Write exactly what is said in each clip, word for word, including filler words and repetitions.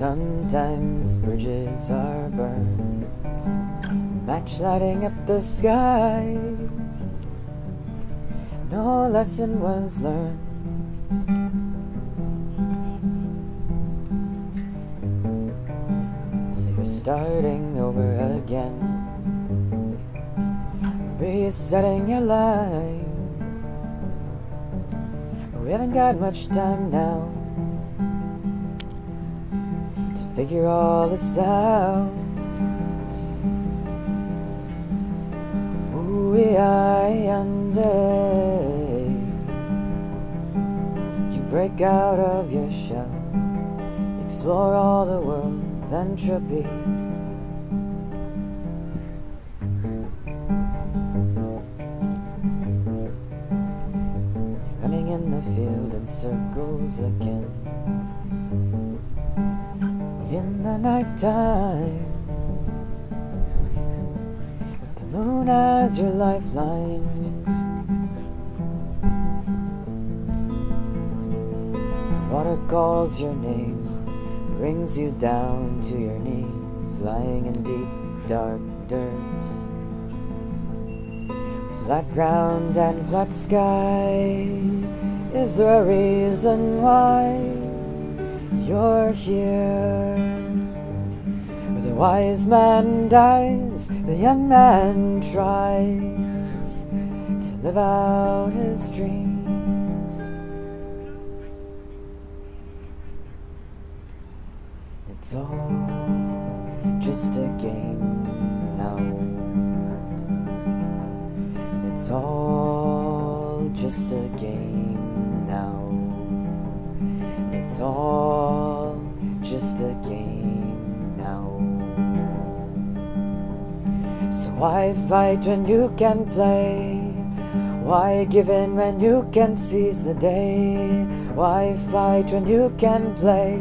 Sometimes bridges are burned, match lighting up the sky. No lesson was learned. So you're starting over again, resetting your life. We haven't got much time now to figure all this out. Ooh, I under. You break out of your shell, explore all the world's entropy. Running in the field in circles again. In the nighttime, with the moon as your lifeline, as water calls your name, brings you down to your knees, lying in deep dark dirt, flat ground and flat sky. Is there a reason why you're here? Where the wise man dies, the young man tries to live out his dreams. It's all just a game now. It's all just a game now. It's all just a game now. So why fight when you can play? Why give in when you can seize the day? Why fight when you can play?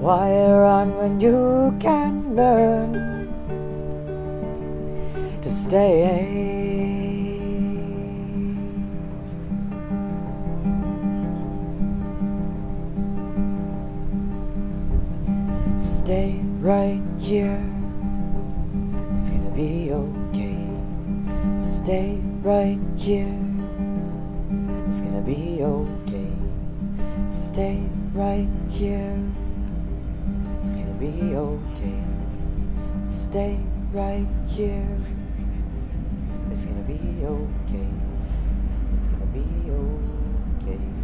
Why run when you can learn to stay? Stay right here, it's gonna be okay. Stay right here, it's gonna be okay. Stay right here, it's gonna be okay. Stay right here, it's gonna be okay. It's gonna be okay.